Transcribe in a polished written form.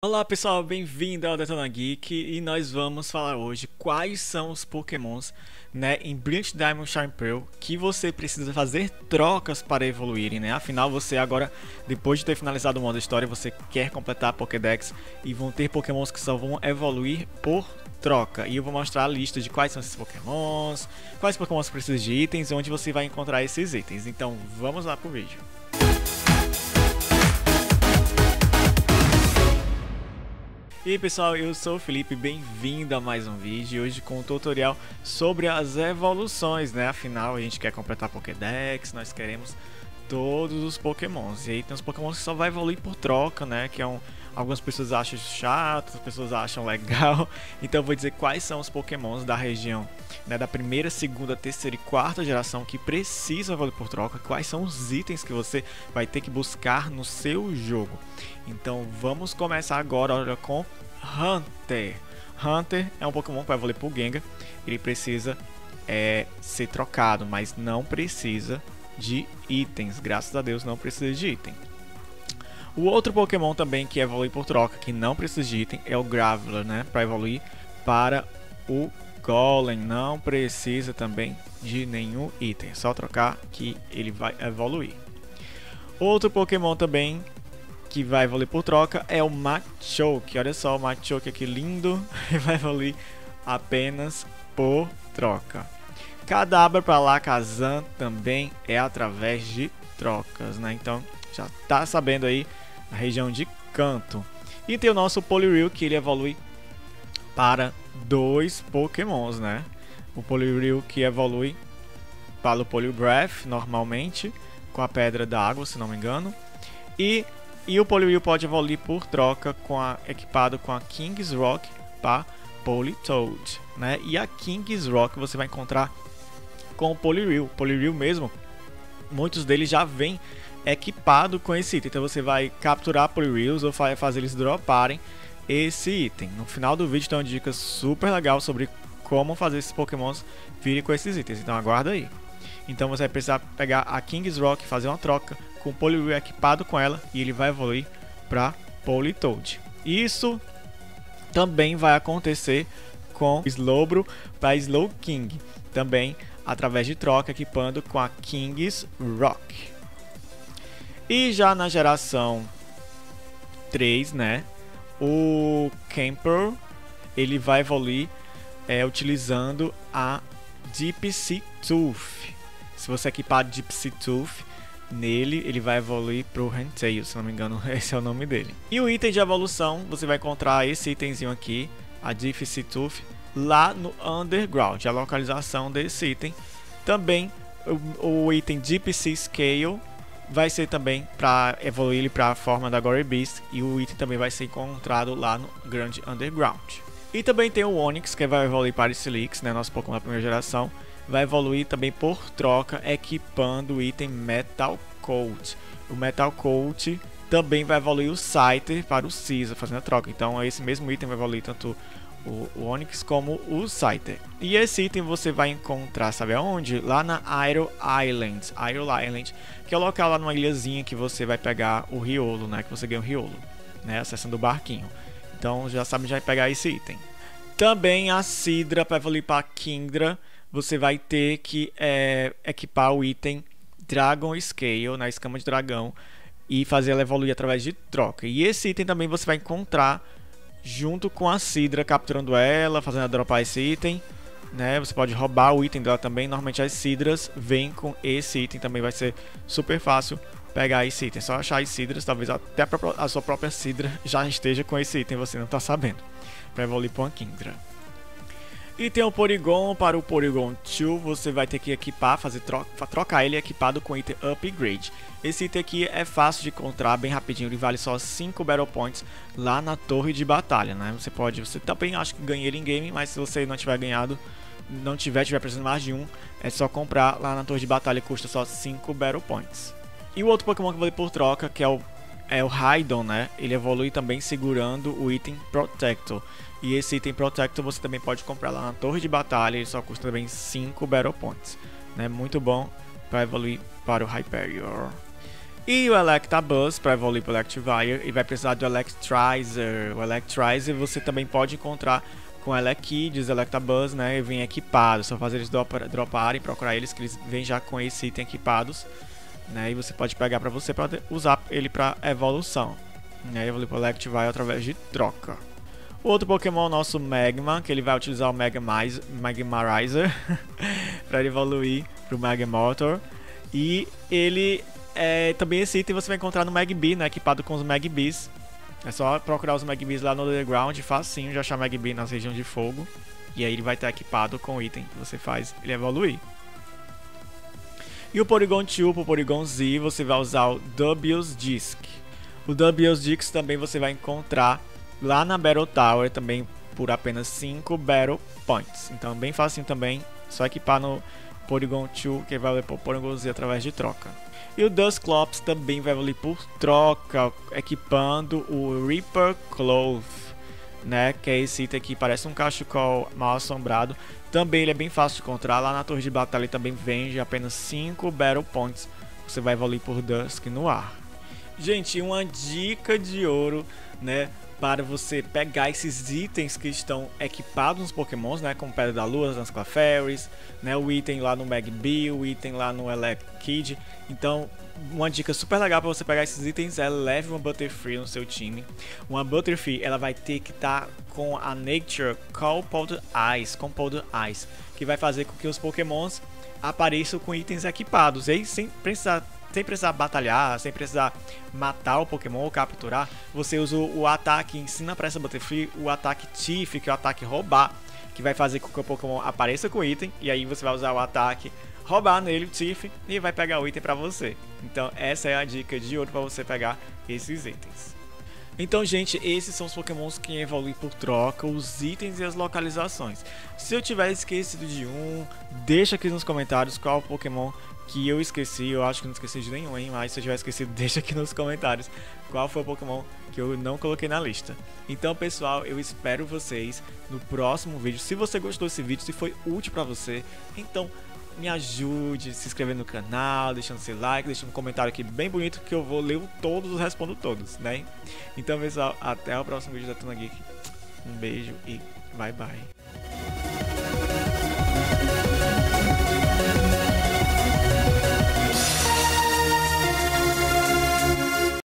Olá pessoal, bem-vindo ao Detona Geek e nós vamos falar hoje quais são os Pokémons, né, em Brilliant Diamond Shining Pearl que você precisa fazer trocas para evoluírem, né? Afinal, você agora, depois de ter finalizado o modo história, você quer completar a Pokédex e vão ter Pokémons que só vão evoluir por troca. E eu vou mostrar a lista de quais são esses Pokémons, quais Pokémons precisam de itens, onde você vai encontrar esses itens. Então, vamos lá pro vídeo. E aí pessoal, eu sou o Felipe, bem-vindo a mais um vídeo, hoje com um tutorial sobre as evoluções, né? Afinal, a gente quer completar Pokédex, nós queremos todos os Pokémons. E aí tem os Pokémons que só vai evoluir por troca, né? Que é algumas pessoas acham chato, outras pessoas acham legal. Então eu vou dizer quais são os Pokémons da região, né, da primeira, segunda, terceira e quarta geração que precisam evoluir por troca. Quais são os itens que você vai ter que buscar no seu jogo. Então vamos começar agora, olha, com Hunter. Hunter é um Pokémon que vai evoluir pro Gengar. Ele precisa ser trocado, mas não precisa de itens. Graças a Deus não precisa de item. O outro Pokémon também que evolui por troca, que não precisa de item, é o Graveler, né? Para evoluir para o Golem, não precisa também de nenhum item. É só trocar que ele vai evoluir. Outro Pokémon também que vai evoluir por troca é o Machoke. Olha só o Machoke aqui lindo. Vai evoluir apenas por troca. Kadabra para Alakazam também é através de trocas, né? Então já tá sabendo aí a região de canto. E tem o nosso Poliwhirl, que ele evolui para dois Pokémons, né? O Poliwhirl que evolui para o Poliwrath, normalmente, com a Pedra da Água, se não me engano. E o Poliwhirl pode evoluir por troca equipado com a King's Rock para Politoed, né? E a King's Rock você vai encontrar com o Poliwhirl. Poliwhirl mesmo, muitos deles já vêm equipado com esse item. Então você vai capturar Poliwhirls ou fazer eles droparem esse item. No final do vídeo tem uma dica super legal sobre como fazer esses Pokémons virem com esses itens. Então aguarda aí. Então você vai precisar pegar a King's Rock, fazer uma troca com o Poliwhirl equipado com ela e ele vai evoluir para Politoed. Isso também vai acontecer com Slowbro para Slowking, também através de troca equipando com a King's Rock. E já na geração 3, né, o Camper, ele vai evoluir utilizando a Deep Sea Tooth. Se você equipar a Deep Sea Tooth nele, ele vai evoluir para o Hantail, se não me engano esse é o nome dele. E o item de evolução, você vai encontrar esse itemzinho aqui, a Deep Sea Tooth, lá no Underground. A localização desse item. Também o item Deep Sea Scale vai ser também para evoluir ele para a forma da Gory Beast. E o item também vai ser encontrado lá no Grande Underground. E também tem o Onix, que vai evoluir para Silix, né? Nosso Pokémon da primeira geração. Vai evoluir também por troca, equipando o item Metal Coat. O Metal Coat também vai evoluir o Scyther para o Scizor, fazendo a troca. Então esse mesmo item vai evoluir tanto o Onix como o Scyther. E esse item você vai encontrar, sabe aonde? Lá na Idle Island. Idle Island, que é o local lá numa ilhazinha que você vai pegar o Riolo, né? Que você ganha o Riolo, né? Acessando o barquinho. Então já sabe, já vai pegar esse item. Também a Sidra, para evoluir para Kindra, você vai ter que equipar o item Dragon Scale, na escama de dragão, e fazer ela evoluir através de troca. E esse item também você vai encontrar junto com a Sidra, capturando ela, fazendo ela dropar esse item, né? Você pode roubar o item dela também. Normalmente as Sidras vêm com esse item, também vai ser super fácil pegar esse item. É só achar as Sidras, talvez até a sua própria Sidra já esteja com esse item, você não está sabendo, para evoluir para uma Kindra. E tem o Porygon, para o Porygon 2, você vai ter que equipar, fazer trocar ele equipado com o item Upgrade. Esse item aqui é fácil de encontrar, bem rapidinho, ele vale só 5 Battle Points lá na torre de batalha, né? Você também acha que ganha ele em game, mas se você não tiver ganhado, tiver precisando mais de um, é só comprar lá na torre de batalha, custa só 5 Battle Points. E o outro Pokémon que vale por troca, que é o Raidon, né? Ele evolui também segurando o item Protector. E esse item Protector você também pode comprar lá na torre de batalha. Ele só custa também 5 Battle Points, né? Muito bom para evoluir para o Hyperior. E o Electabuzz para evoluir para o Electivire. E vai precisar do Electrizer. O Electrizer você também pode encontrar com o Elekid, os Electabuzz, né? E vem equipado. Só fazer eles droparem, procurar eles, que eles vêm já com esse item equipados, né? E você pode pegar para você, para usar ele para evolução, né? Evoluir para o Electivire através de troca. O outro Pokémon nosso Magma, que ele vai utilizar o Magmarizer para evoluir para o Magmortar. E ele é também esse item você vai encontrar no Magbee, né? Equipado com os Magbees. É só procurar os Magbees lá no Underground, facinho de achar Magbee nas regiões de fogo. E aí ele vai estar equipado com o item que você faz ele evoluir. E o Porygon 2, pro Porygon Z, você vai usar o Dubious Disk. O Dubious Disk também você vai encontrar lá na Battle Tower, também por apenas 5 Battle Points. Então bem facinho também, só equipar no Porygon 2, que vai levar o Porygon Z através de troca. E o Dusclops também vai valer por troca, equipando o Reaper Cloth, né? Que é esse item aqui, parece um cachecol mal assombrado. Também ele é bem fácil de encontrar, lá na torre de batalha ele também vende apenas 5 Battle Points. Você vai valer por Dusk no ar. Gente, uma dica de ouro, né? Para você pegar esses itens que estão equipados nos Pokémons, né? Como Pedra da Lua, nas Clefairies, né? O item lá no Magbee, o item lá no Elekid. Então, uma dica super legal para você pegar esses itens é leve uma Butterfree no seu time. Uma Butterfree, ela vai ter que estar com a Nature Compound Eyes, que vai fazer com que os Pokémons apareçam com itens equipados. E aí, sem precisar batalhar, sem precisar matar o Pokémon ou capturar, você usa o ataque, ensina para essa Butterfree o ataque Tiff, que é o ataque roubar, que vai fazer com que o Pokémon apareça com o item, e aí você vai usar o ataque roubar nele, o Tiff, e vai pegar o item para você. Então essa é a dica de ouro para você pegar esses itens. Então, gente, esses são os Pokémons que evoluem por troca, os itens e as localizações. Se eu tiver esquecido de um, deixa aqui nos comentários qual Pokémon que eu esqueci. Eu acho que não esqueci de nenhum, hein? Mas se eu tiver esquecido, deixa aqui nos comentários qual foi o Pokémon que eu não coloquei na lista. Então, pessoal, eu espero vocês no próximo vídeo. Se você gostou desse vídeo, se foi útil pra você, então me ajude se inscrevendo no canal, deixando seu like, deixando um comentário aqui bem bonito que eu vou ler todos, respondo todos, né? Então, pessoal, até o próximo vídeo da Detona Geek. Um beijo e bye bye.